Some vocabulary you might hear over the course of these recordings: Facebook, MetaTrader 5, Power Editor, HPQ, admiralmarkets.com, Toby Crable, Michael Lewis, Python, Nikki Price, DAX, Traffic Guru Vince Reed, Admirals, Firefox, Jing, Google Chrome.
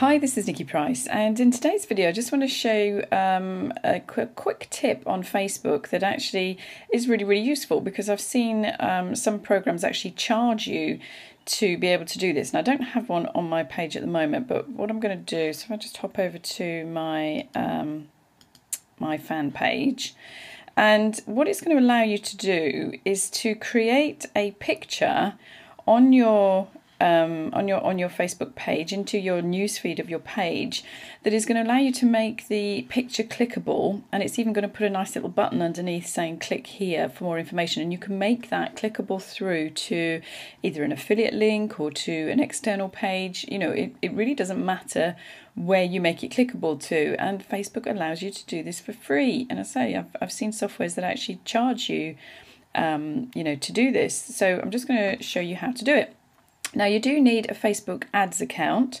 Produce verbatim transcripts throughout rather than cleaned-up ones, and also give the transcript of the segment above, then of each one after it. Hi, this is Nikki Price, and in today's video I just want to show um, a qu quick tip on Facebook that actually is really, really useful, because I've seen um, some programs actually charge you to be able to do this. And I don't have one on my page at the moment, but what I'm going to do, so if I just hop over to my, um, my fan page, and what it's going to allow you to do is to create a picture on your Um, on your on your Facebook page into your newsfeed of your page that is going to allow you to make the picture clickable, and it's even going to put a nice little button underneath saying click here for more information, and you can make that clickable through to either an affiliate link or to an external page. You know, it, it really doesn't matter where you make it clickable to, and Facebook allows you to do this for free. And I say I've, I've seen softwares that actually charge you um, you know, to do this, so I'm just going to show you how to do it. Now, you do need a Facebook ads account.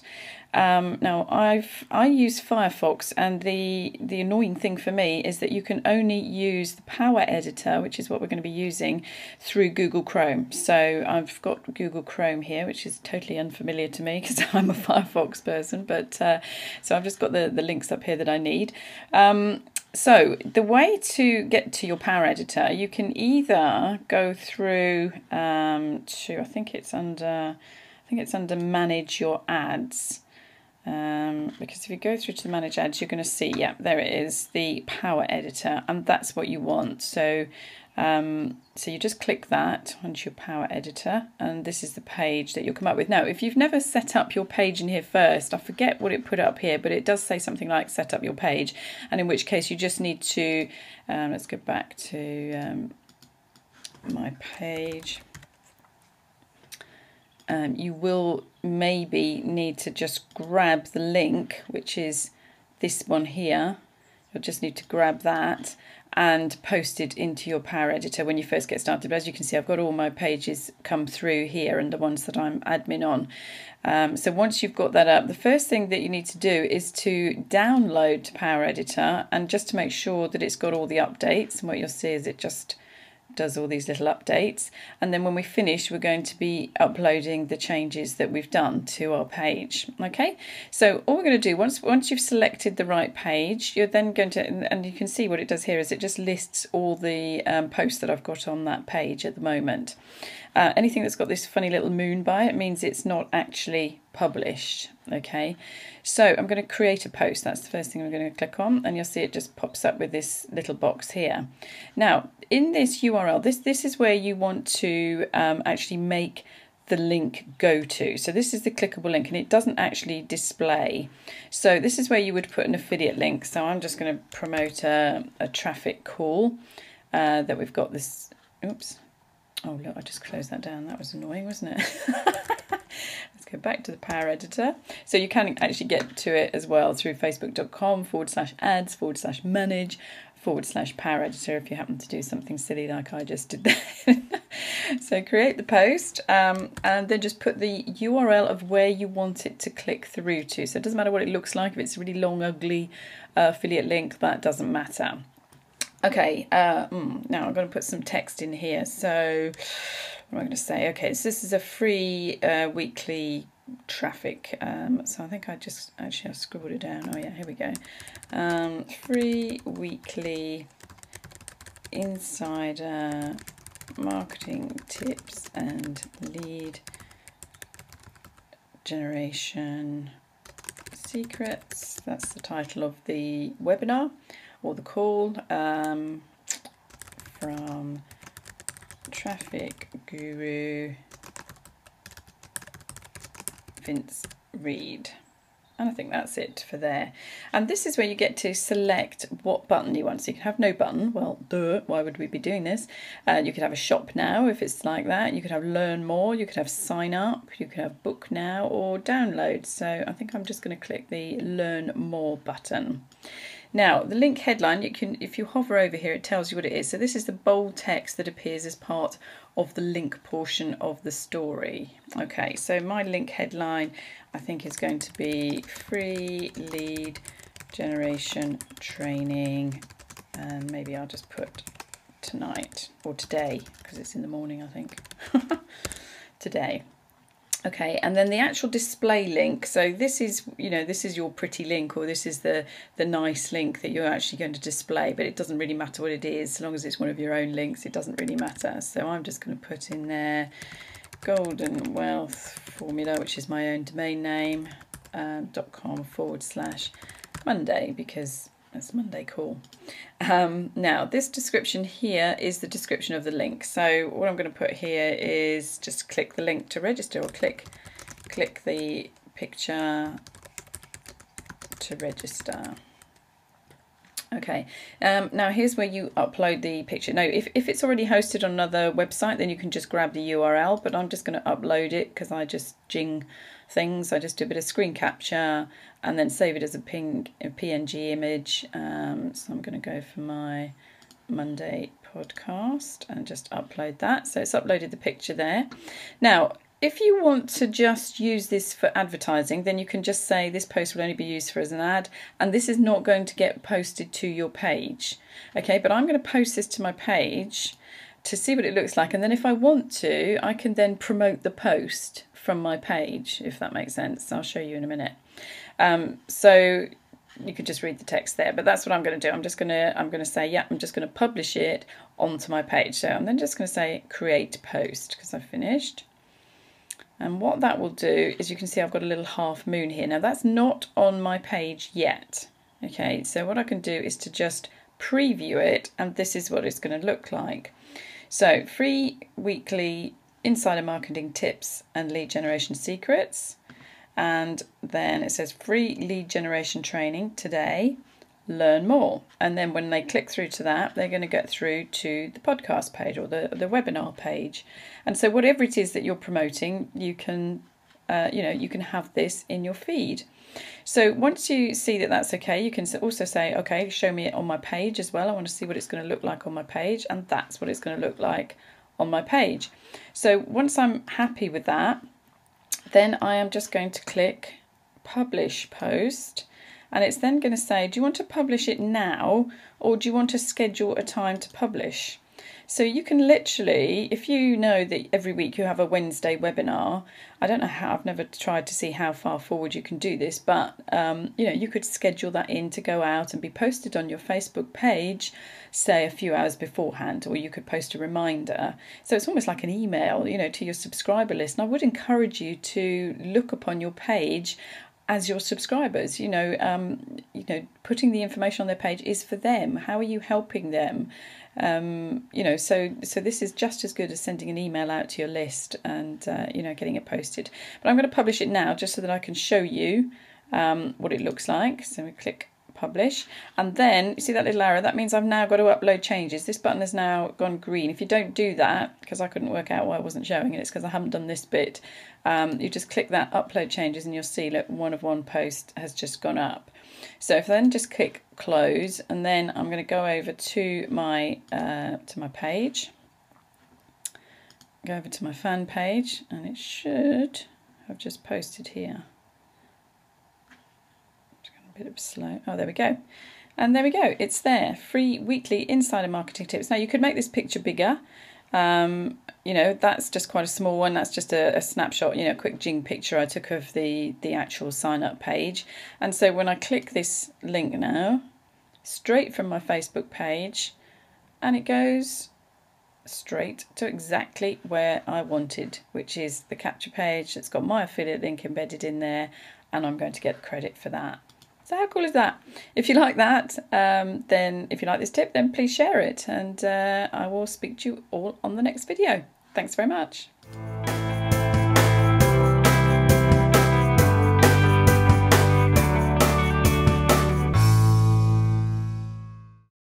Um, now, I've I use Firefox, and the, the annoying thing for me is that you can only use the Power Editor, which is what we're going to be using, through Google Chrome. So I've got Google Chrome here, which is totally unfamiliar to me because I'm a Firefox person, but uh, so I've just got the, the links up here that I need. Um, so the way to get to your Power Editor, you can either go through um, to, I think it's under, I think it's under Manage Your Ads. Um, because if you go through to the Manage Ads, you're going to see, yeah, there it is, the Power Editor, and that's what you want. So, um, so you just click that onto your Power Editor, and this is the page that you'll come up with. Now, if you've never set up your page in here first, I forget what it put up here, but it does say something like set up your page, and in which case you just need to, um, let's go back to um, my page. Um, you will maybe need to just grab the link, which is this one here. You'll just need to grab that and post it into your Power Editor when you first get started. But as you can see, I've got all my pages come through here and the ones that I'm admin on. Um, so once you've got that up, the first thing that you need to do is to download to Power Editor, and just to make sure that it's got all the updates. And what you'll see is it just does all these little updates, and then when we finish we're going to be uploading the changes that we've done to our page. Okay, so all we're going to do, once once you've selected the right page, you're then going to, and you can see what it does here is it just lists all the um, posts that I've got on that page at the moment. Uh, anything that's got this funny little moon by it means it's not actually published. Okay, so I'm going to create a post. That's the first thing I'm going to click on, and you'll see it just pops up with this little box here. Now, in this U R L, this this is where you want to um, actually make the link go to. So this is the clickable link, and it doesn't actually display. So this is where you would put an affiliate link. So I'm just going to promote a, a traffic call uh, that we've got this. Oops. Oh look, I just closed that down. That was annoying, wasn't it? Let's go back to the Power Editor. So you can actually get to it as well through facebook.com forward slash ads forward slash manage forward slash Power Editor if you happen to do something silly like I just did there. So create the post um, and then just put the U R L of where you want it to click through to. So it doesn't matter what it looks like. If it's a really long, ugly uh, affiliate link, that doesn't matter. Okay, uh, now I'm going to put some text in here. So what am I going to say? Okay, so this is a free uh, weekly traffic. Um, so I think I just, actually I scribbled it down. Oh yeah, here we go. Um, free weekly insider marketing tips and lead generation secrets. That's the title of the webinar. Or the call um, from Traffic Guru Vince Reed. And I think that's it for there. And this is where you get to select what button you want. So you can have no button. Well, duh, why would we be doing this? Uh, you could have a shop now if it's like that. You could have learn more. You could have sign up. You could have book now or download. So I think I'm just going to click the learn more button. Now, the link headline, you can, if you hover over here, it tells you what it is. So this is the bold text that appears as part of the link portion of the story. Okay, so my link headline, I think, is going to be free lead generation training. And maybe I'll just put tonight or today, because it's in the morning, I think. Today. Okay, and then the actual display link. So this is, you know, this is your pretty link, or this is the, the nice link that you're actually going to display, but it doesn't really matter what it is. So long as it's one of your own links, it doesn't really matter. So I'm just going to put in there Golden Wealth Formula, which is my own domain name, um, .com forward slash Monday, because that's Monday call. Um, now, this description here is the description of the link. So what I'm going to put here is just click the link to register, or click, click the picture to register. Okay, um, now here's where you upload the picture. Now, if, if it's already hosted on another website, then you can just grab the U R L, but I'm just going to upload it because I just jing things. I just do a bit of screen capture and then save it as a ping, a P N G image. Um, so I'm going to go for my Monday podcast and just upload that. So it's uploaded the picture there. Now, if you want to just use this for advertising, then you can just say this post will only be used for as an ad, and this is not going to get posted to your page. Okay, but I'm going to post this to my page to see what it looks like, and then if I want to, I can then promote the post from my page, if that makes sense. I'll show you in a minute. Um, so you could just read the text there, but that's what I'm going to do. I'm just going to I'm going to say, yeah, I'm just going to publish it onto my page. So I'm then just going to say create post because I've finished. And what that will do is, you can see I've got a little half moon here. Now that's not on my page yet. Okay, so what I can do is to just preview it, and this is what it's going to look like. So free weekly insider marketing tips and lead generation secrets. And then it says free lead generation training today, learn more. And then when they click through to that, they're going to get through to the podcast page or the, the webinar page. And so whatever it is that you're promoting, you can uh, you know, you can have this in your feed. So once you see that that's okay, you can also say, okay, show me it on my page as well. I want to see what it's going to look like on my page, and that's what it's going to look like on my page. So once I'm happy with that, then I am just going to click publish post. And it's then going to say, do you want to publish it now, or do you want to schedule a time to publish? So you can literally, if you know that every week you have a Wednesday webinar, I don't know how, I've never tried to see how far forward you can do this, but um, you know, you could schedule that in to go out and be posted on your Facebook page, say a few hours beforehand, or you could post a reminder. So it's almost like an email, you know, to your subscriber list. And I would encourage you to look upon your page as your subscribers, you know, um, you know, putting the information on their page is for them. How are you helping them? Um, you know, so so this is just as good as sending an email out to your list and uh, you know, getting it posted. But I'm going to publish it now just so that I can show you um, what it looks like. So we click publish, and then you see that little arrow. That means I've now got to upload changes. This button has now gone green. If you don't do that, because I couldn't work out why I wasn't showing it, it's because I haven't done this bit. Um, you just click that upload changes and you'll see, look, one of one post has just gone up. So if I then just click close, and then I'm going to go over to my uh, to my page, go over to my fan page, and it should have just posted here. Just going a bit of slow. Oh, there we go. And there we go. It's there. Free weekly insider marketing tips. Now you could make this picture bigger. Um, you know, that's just quite a small one. That's just a, a snapshot, you know, quick jing picture I took of the, the actual sign up page. And so when I click this link now, straight from my Facebook page, and it goes straight to exactly where I wanted, which is the capture page that's got my affiliate link embedded in there, and I'm going to get credit for that. So how cool is that? If you like that, um, then if you like this tip, then please share it, and uh, I will speak to you all on the next video. Thanks very much.